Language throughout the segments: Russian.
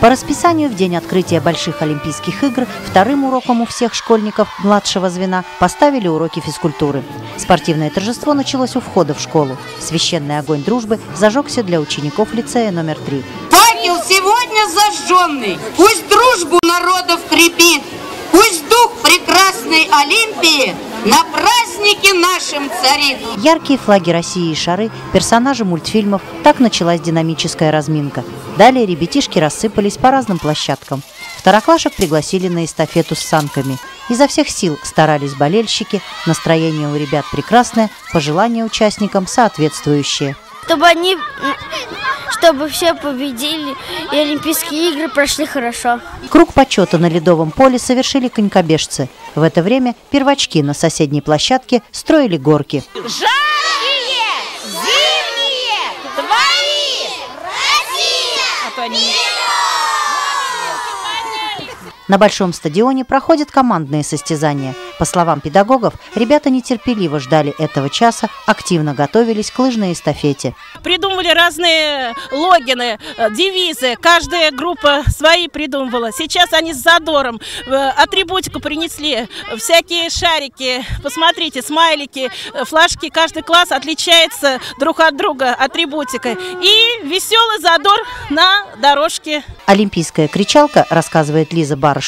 По расписанию в день открытия Больших Олимпийских игр вторым уроком у всех школьников младшего звена поставили уроки физкультуры. Спортивное торжество началось у входа в школу. Священный огонь дружбы зажегся для учеников лицея номер 3. Факел сегодня зажженный, пусть дружбу народов крепит, пусть дух прекрасной Олимпии на празднике нашим царит. Яркие флаги России и шары, персонажи мультфильмов. Так началась динамическая разминка. Далее ребятишки рассыпались по разным площадкам. Второклашек пригласили на эстафету с санками. Изо всех сил старались болельщики. Настроение у ребят прекрасное, пожелания участникам соответствующие. Чтобы все победили и Олимпийские игры прошли хорошо. Круг почета на ледовом поле совершили конькобежцы. В это время первачки на соседней площадке строили горки. Жаркие, зимние, твои, Россия, миллион! На большом стадионе проходят командные состязания. По словам педагогов, ребята нетерпеливо ждали этого часа, активно готовились к лыжной эстафете. Придумали разные логины, девизы, каждая группа свои придумывала. Сейчас они с задором атрибутику принесли, всякие шарики, посмотрите, смайлики, флажки. Каждый класс отличается друг от друга атрибутикой. И веселый задор на дорожке. Олимпийская кричалка, рассказывает Лиза Бар,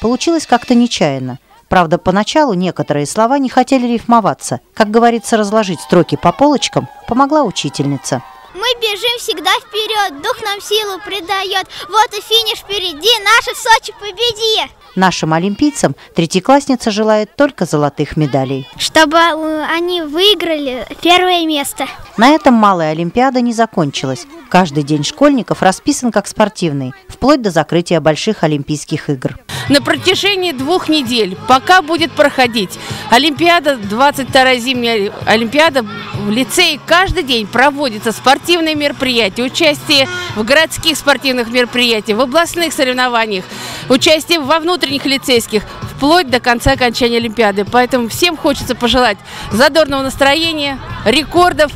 получилась как-то нечаянно. Правда, поначалу некоторые слова не хотели рифмоваться. Как говорится, разложить строки по полочкам помогла учительница. Мы бежим всегда вперед, дух нам силу придает. Вот и финиш впереди, наши в Сочи победи! Нашим олимпийцам третьеклассница желает только золотых медалей. Чтобы они выиграли первое место. На этом малая олимпиада не закончилась. Каждый день школьников расписан как спортивный, вплоть до закрытия Больших Олимпийских игр. На протяжении 2 недель, пока будет проходить олимпиада, 22-я зимняя олимпиада, в лицее каждый день проводятся спортивные мероприятия, участие в городских спортивных мероприятиях, в областных соревнованиях, участие во внутренних лицейских, вплоть до конца окончания олимпиады. Поэтому всем хочется пожелать задорного настроения, рекордов,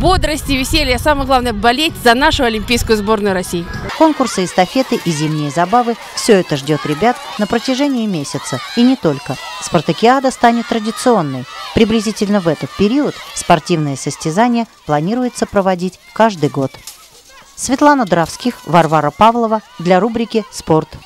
бодрости, веселья, а самое главное, болеть за нашу олимпийскую сборную России. Конкурсы, эстафеты и зимние забавы – все это ждет ребят на протяжении месяца. И не только. Спартакиада станет традиционной. Приблизительно в этот период спортивные состязания планируется проводить каждый год. Светлана Дровских, Варвара Павлова для рубрики «Спорт».